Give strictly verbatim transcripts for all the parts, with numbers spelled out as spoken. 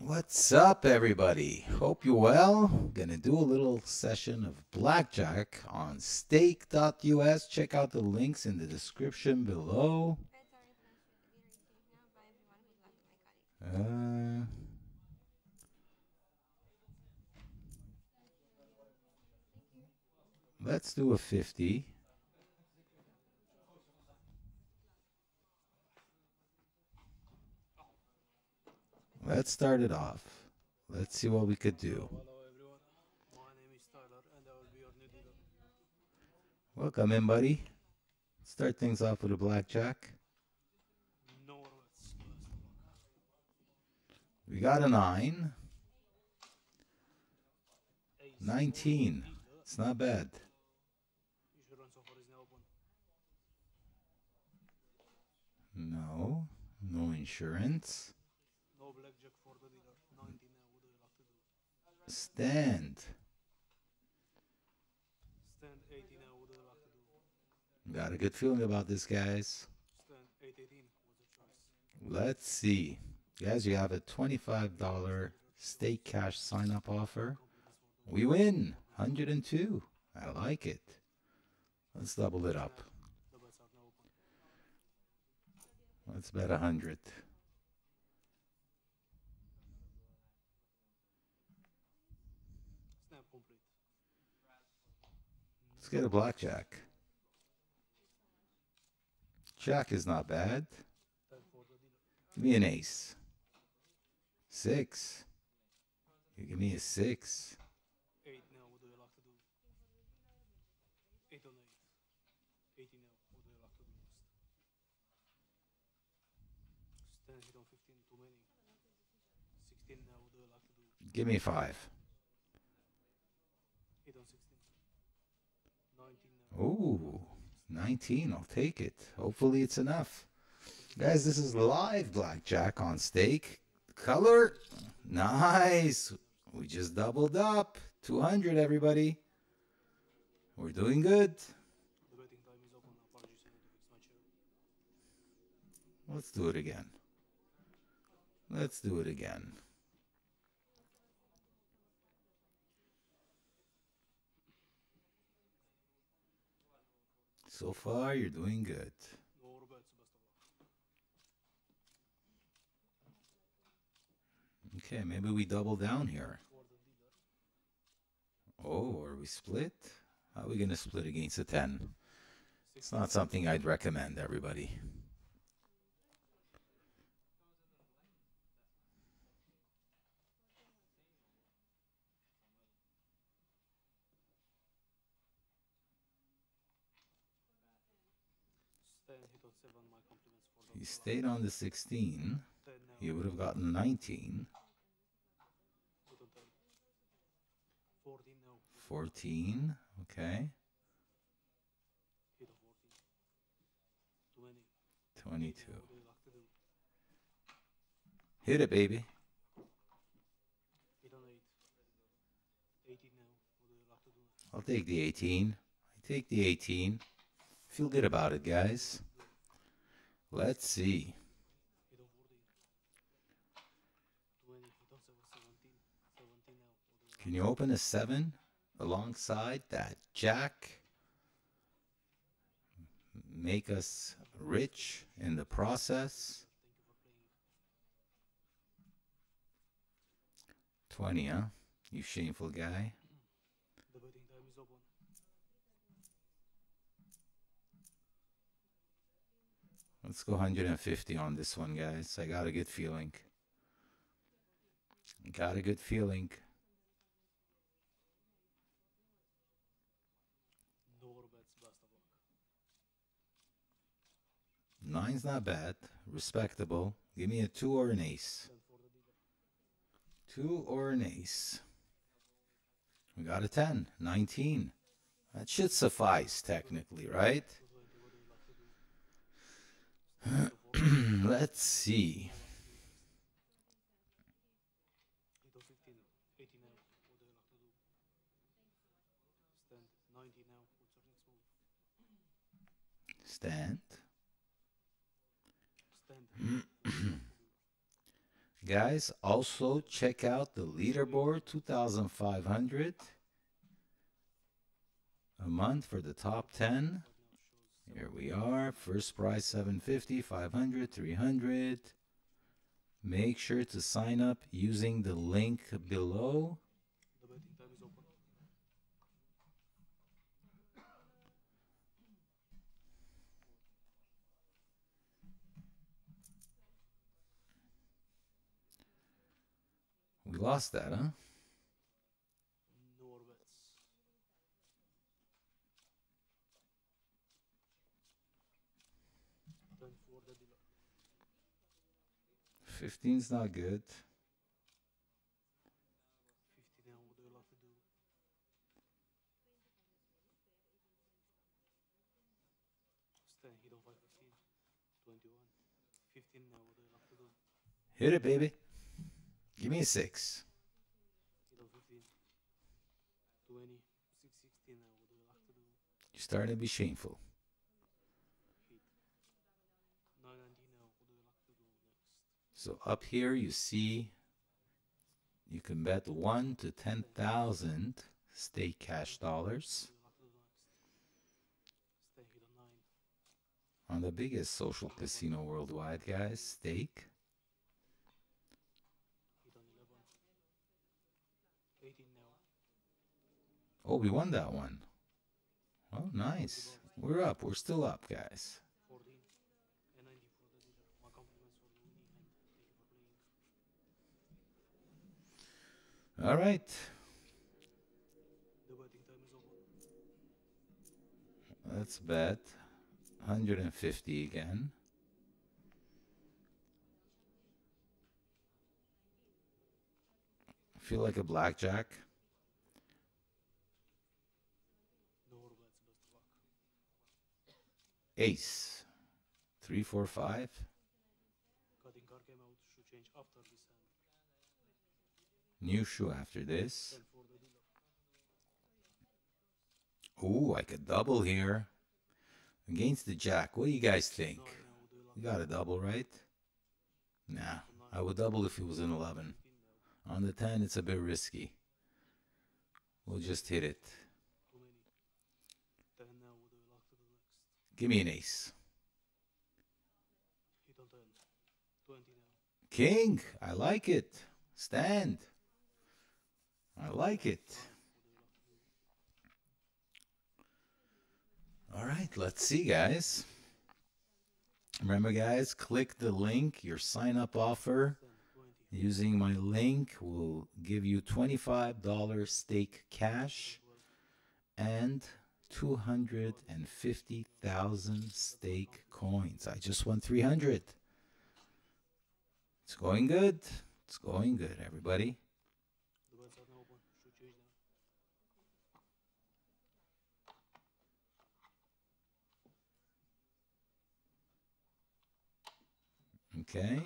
What's up, everybody? Hope you're well. Gonna do a little session of blackjack on stake dot U S. Check out the links in the description below. Uh, let's do a fifty. Let's start it off. Let's see what we could do. Welcome in, buddy. Start things off with a blackjack. We got a nine. nineteen. It's not bad. No. No insurance. Stand. Got a good feeling about this, guys. Let's see. Guys, you have a twenty-five dollar stake cash sign-up offer. We win. one hundred two. I like it. Let's double it up. Let's bet one hundred. Let's get a blackjack. Jack is not bad. Give me an ace. Six. You give me a six. Give me a five. Ooh, nineteen, I'll take it. Hopefully it's enough. Guys, this is live blackjack on stake. Color, nice. We just doubled up. two hundred, everybody. We're doing good. Let's do it again. Let's do it again. So far, you're doing good. Okay, maybe we double down here. Oh, are we split? How are we going to split against a ten? It's not something I'd recommend, everybody. He stayed on the sixteen. He would have gotten nineteen. fourteen. Okay. twenty-two. Hit it, baby. I'll take the eighteen. I take the eighteen. Feel good about it, guys. Let's see. Can you open a seven alongside that jack? Make us rich in the process. twenty, huh? You shameful guy. Let's go one hundred fifty on this one, guys. I got a good feeling. Got a good feeling. Nine's not bad. Respectable. Give me a two or an ace. Two or an ace. We got a ten. nineteen. That should suffice, technically, right? Let's see. Stand. Guys, also check out the leaderboard, two thousand five hundred a month for the top ten. Here we are, first prize seven fifty, five hundred, three hundred. Make sure to sign up using the link below. We lost that, huh? fifteen's not good. Hit it, baby. Give me a six. You're starting to be shameful. So up here you see you can bet one to ten thousand stake cash dollars on the biggest social casino worldwide, guys, Stake. Oh, we won that one. Oh, nice. We're up. We're still up, guys. All right. Let's bet one hundred fifty again. I feel like a blackjack. Ace, three, four, five. New shoe after this. Ooh, I could double here against the jack. What do you guys think? You got a double, right? Nah, I would double if it was an eleven. On the ten, it's a bit risky. We'll just hit it. Give me an ace. King, I like it. Stand. I like it. All right, let's see, guys. Remember, guys, click the link. Your sign-up offer using my link will give you twenty-five dollars stake cash and two hundred fifty thousand stake coins. I just won three hundred. It's going good. It's going good, everybody. Okay.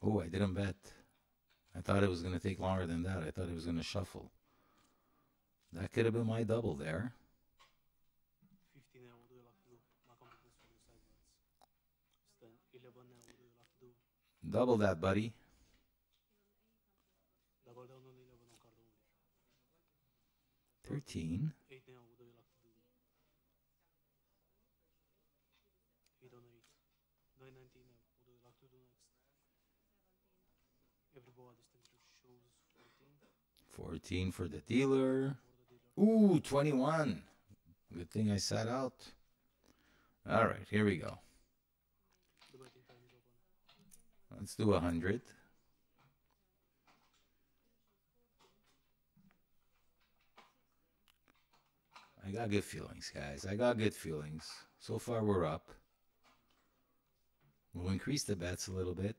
Oh, I didn't bet. I thought it was going to take longer than that. I thought it was going to shuffle. That could have been my double there. Double that, buddy. thirteen. fourteen for the dealer. Ooh, twenty-one. Good thing I sat out. All right, here we go. Let's do one hundred. I got good feelings, guys. I got good feelings. So far, we're up. We'll increase the bets a little bit.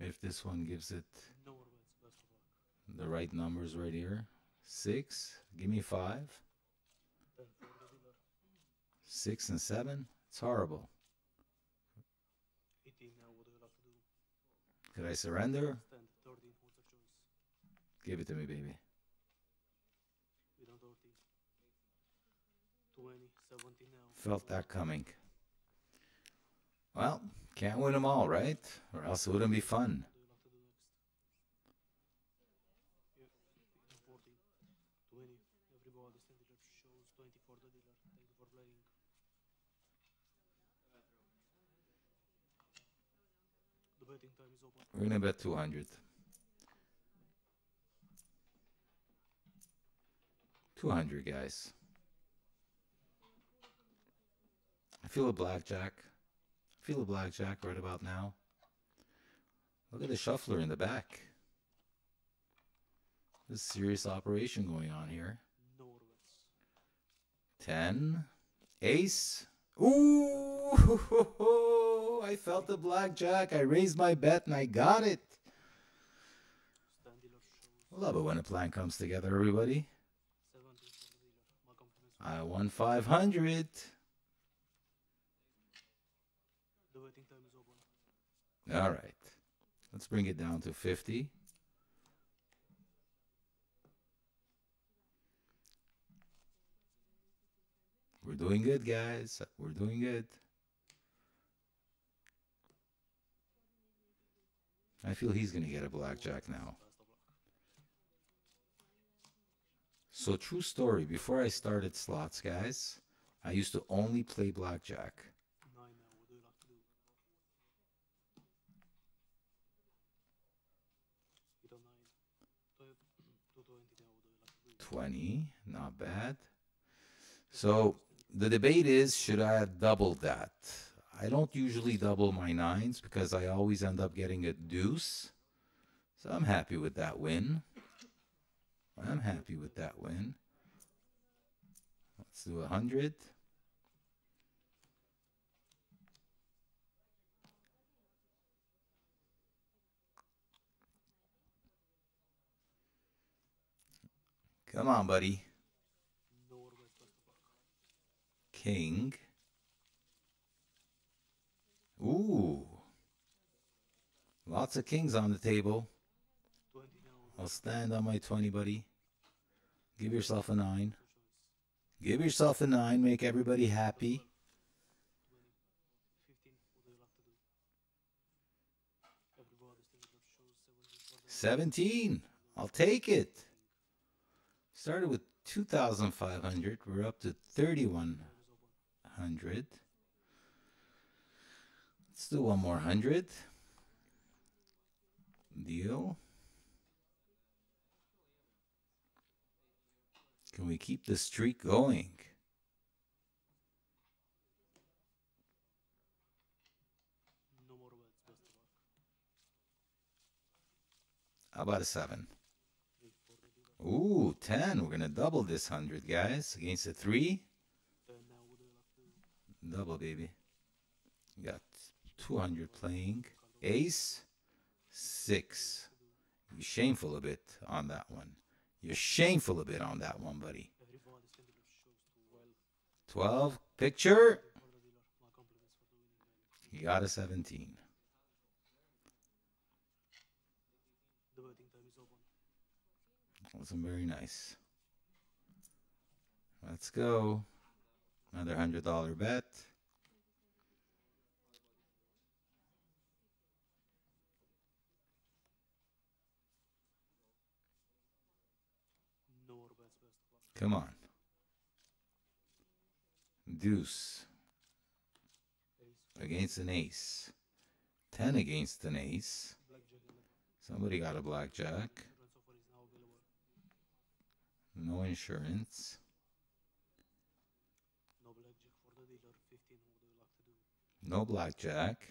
If this one gives it the right numbers right here. Six. Give me five. Six and seven. It's horrible. Could I surrender? Give it to me, baby. Felt that coming. Well, can't win them all, right? Or else it wouldn't be fun. We're gonna bet two hundred. two hundred, guys. I feel a blackjack. I feel a blackjack right about now. Look at the shuffler in the back. There's a serious operation going on here. ten. Ace. Ooh! I felt the blackjack. I raised my bet and I got it. I love it when a plan comes together, everybody. I won five hundred. All right. Let's bring it down to fifty. We're doing good, guys. We're doing good. I feel he's going to get a blackjack now. So, true story. Before I started slots, guys, I used to only play blackjack. twenty, not bad. So the debate is, should I have doubled that? I don't usually double my nines because I always end up getting a deuce. So I'm happy with that win. I'm happy with that win. Let's do one hundred. Come on, buddy. King. Ooh. Lots of kings on the table. I'll stand on my twenty, buddy. Give yourself a nine. Give yourself a nine. Make everybody happy. seventeen. I'll take it. Started with two thousand five hundred. We're up to thirty-one hundred. Let's do one more hundred. Deal. Can we keep the streak going? How about a seven? Ooh, ten. We're going to double this one hundred, guys. Against a three. Double, baby. We got two hundred playing. Ace. six. You're shameful a bit on that one. You're shameful a bit on that one, buddy. twelve. Picture. You got a seventeen. Wasn't very nice. Let's go. Another hundred dollar bet. Come on. Deuce against an ace. Ten against an ace. Somebody got a blackjack. No insurance. No blackjack.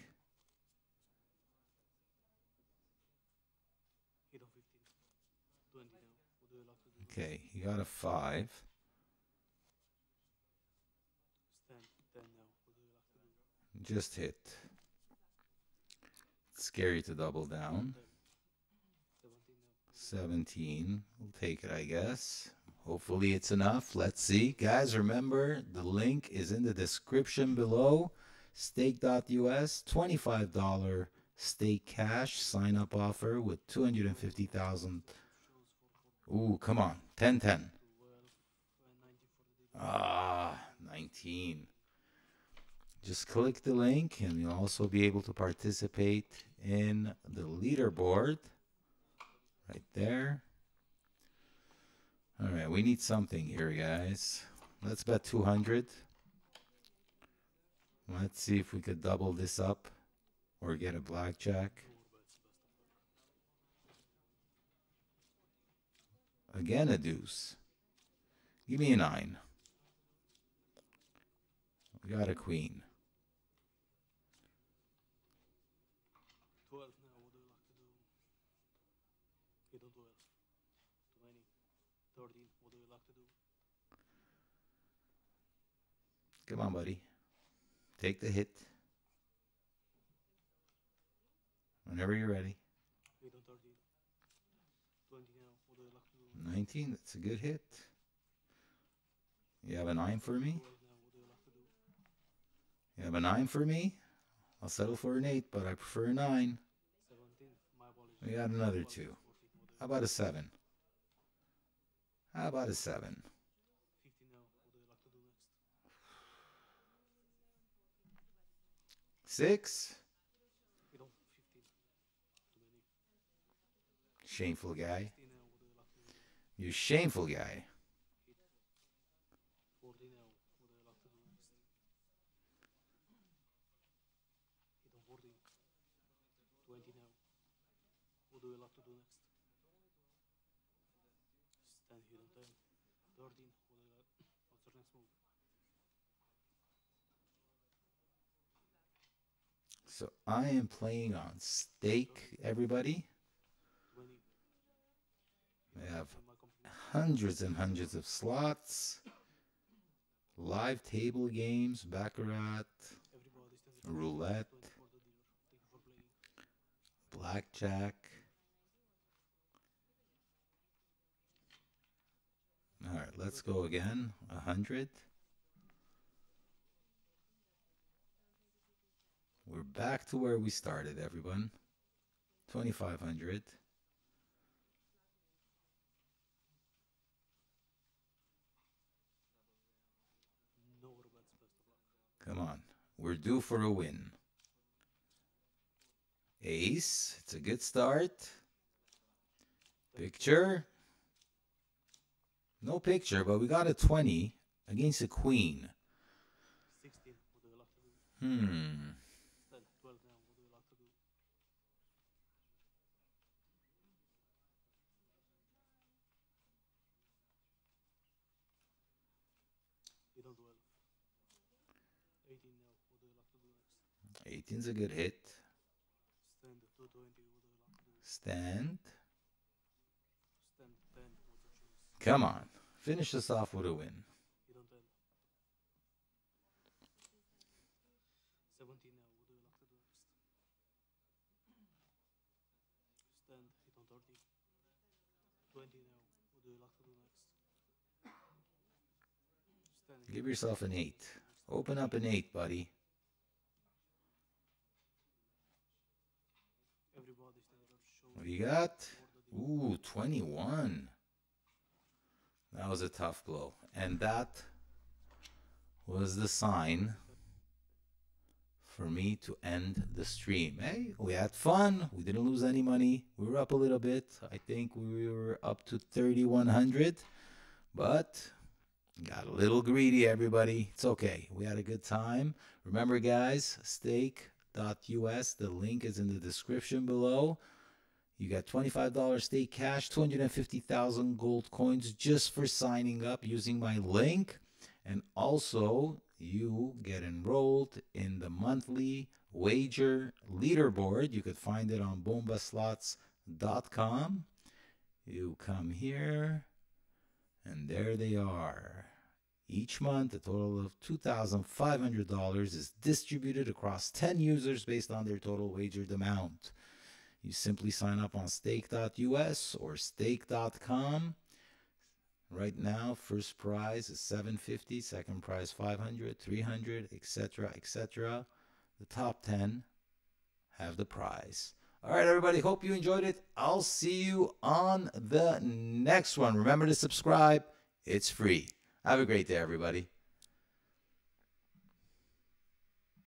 Okay, he got a five. Just hit. It's scary to double down. seventeen. We'll take it, I guess. Hopefully it's enough. Let's see. Guys, remember, the link is in the description below. stake dot U S twenty-five dollar stake cash sign up offer with two hundred fifty thousand. Ooh, come on. ten ten. Ah, nineteen. Just click the link and you'll also be able to participate in the leaderboard right there. All right, we need something here, guys. Let's bet two hundred. Let's see if we could double this up or get a blackjack. Again, a deuce. Give me a nine. We got a queen. Come on, buddy. Take the hit. Whenever you're ready. nineteen, that's a good hit. You have a nine for me? You have a nine for me? I'll settle for an eight, but I prefer a nine. We got another two. How about a seven? How about a seven? Six. Shameful guy. You shameful guy. So I am playing on stake, everybody. We have hundreds and hundreds of slots, live table games, Baccarat, roulette, blackjack. All right, let's go again. A hundred. We're back to where we started, everyone. twenty-five hundred. Come on. We're due for a win. Ace. It's a good start. Picture. No picture, but we got a twenty against a queen. Hmm. eighteen's a good hit. Stand. Come on. Finish this off with a win. Give yourself an eight. Open up an eight, buddy. What do you got? Ooh, twenty-one. That was a tough blow. And that was the sign for me to end the stream. Hey, we had fun. We didn't lose any money. We were up a little bit. I think we were up to thirty-one hundred. But got a little greedy, everybody. It's okay. We had a good time. Remember, guys, stake dot U S. The link is in the description below. You got twenty-five dollar stake cash, two hundred fifty thousand gold coins just for signing up using my link. And also, you get enrolled in the monthly wager leaderboard. You could find it on bombaslots dot com. You come here, and there they are. Each month, a total of two thousand five hundred dollars is distributed across ten users based on their total wagered amount. You simply sign up on stake dot U S or stake dot com. Right now, first prize is seven hundred fifty dollars, second prize five hundred dollars, three hundred dollars, et cetera, et cetera. the top ten have the prize. All right, everybody, hope you enjoyed it. I'll see you on the next one. Remember to subscribe. It's free. Have a great day, everybody.